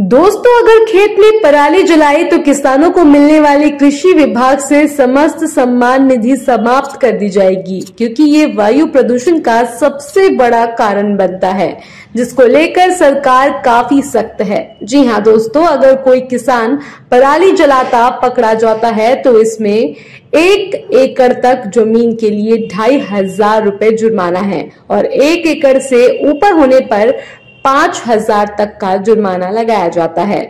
दोस्तों, अगर खेत में पराली जलाए तो किसानों को मिलने वाली कृषि विभाग से समस्त सम्मान निधि समाप्त कर दी जाएगी, क्योंकि ये वायु प्रदूषण का सबसे बड़ा कारण बनता है, जिसको लेकर सरकार काफी सख्त है। जी हाँ दोस्तों, अगर कोई किसान पराली जलाता पकड़ा जाता है तो इसमें 1 एकड़ तक जमीन के लिए 2500 रुपए जुर्माना है और 1 एकड़ से ऊपर होने पर 5000 तक का जुर्माना लगाया जाता है।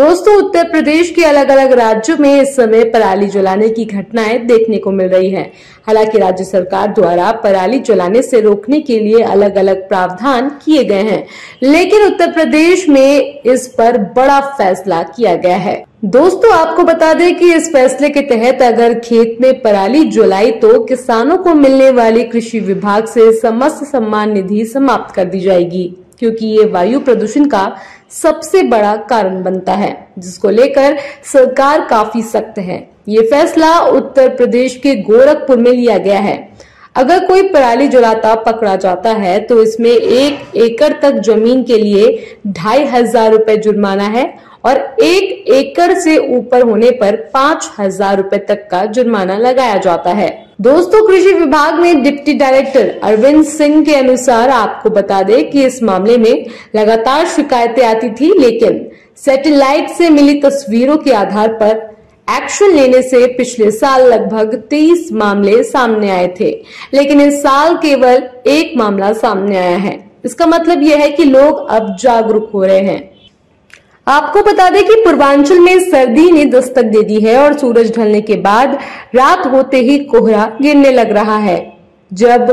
दोस्तों, उत्तर प्रदेश के अलग अलग राज्यों में इस समय पराली जलाने की घटनाएं देखने को मिल रही हैं। हालांकि राज्य सरकार द्वारा पराली जलाने से रोकने के लिए अलग अलग प्रावधान किए गए हैं, लेकिन उत्तर प्रदेश में इस पर बड़ा फैसला किया गया है। दोस्तों, आपको बता दें कि इस फैसले के तहत अगर खेत में पराली जलाई तो किसानों को मिलने वाली कृषि विभाग से समस्त सम्मान निधि समाप्त कर दी जाएगी, क्योंकि ये वायु प्रदूषण का सबसे बड़ा कारण बनता है, जिसको लेकर सरकार काफी सख्त है। ये फैसला उत्तर प्रदेश के गोरखपुर में लिया गया है। अगर कोई पराली जलाता पकड़ा जाता है तो इसमें 1 एकड़ तक जमीन के लिए 2500 रुपए जुर्माना है और 1 एकड़ से ऊपर होने पर 5000 रुपए तक का जुर्माना लगाया जाता है। दोस्तों, कृषि विभाग में डिप्टी डायरेक्टर अरविंद सिंह के अनुसार आपको बता दें कि इस मामले में लगातार शिकायतें आती थी, लेकिन सैटेलाइट से मिली तस्वीरों के आधार पर एक्शन लेने से पिछले साल लगभग 30 मामले सामने आए थे, लेकिन इस साल केवल 1 मामला सामने आया है। इसका मतलब यह है कि लोग अब जागरूक हो रहे हैं। आपको बता दें कि पूर्वांचल में सर्दी ने दस्तक दे दी है और सूरज ढलने के बाद रात होते ही कोहरा गिरने लग रहा है, जब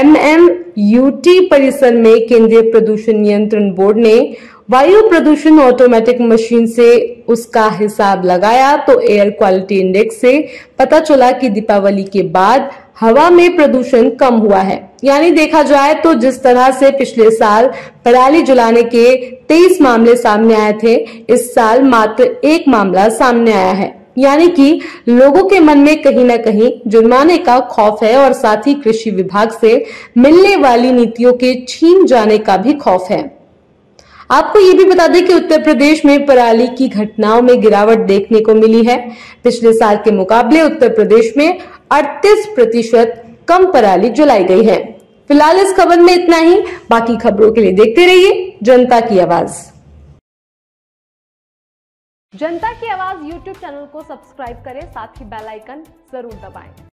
MMUT परिसर में केंद्रीय प्रदूषण नियंत्रण बोर्ड ने वायु प्रदूषण ऑटोमेटिक मशीन से उसका हिसाब लगाया तो एयर क्वालिटी इंडेक्स से पता चला कि दीपावली के बाद हवा में प्रदूषण कम हुआ है। यानी देखा जाए तो जिस तरह से पिछले साल पराली जलाने के 23 मामले सामने आए थे, इस साल मात्र 1 मामला सामने आया है। यानी कि लोगों के मन में कहीं ना कहीं जुर्माने का खौफ है और साथ ही कृषि विभाग से मिलने वाली नीतियों के छीन जाने का भी खौफ है। आपको ये भी बता दें कि उत्तर प्रदेश में पराली की घटनाओं में गिरावट देखने को मिली है। पिछले साल के मुकाबले उत्तर प्रदेश में 38% कम पराली जलाई गई है। फिलहाल इस खबर में इतना ही। बाकी खबरों के लिए देखते रहिए जनता की आवाज। जनता की आवाज YouTube चैनल को सब्सक्राइब करें, साथ ही बेल आइकन जरूर दबाएं।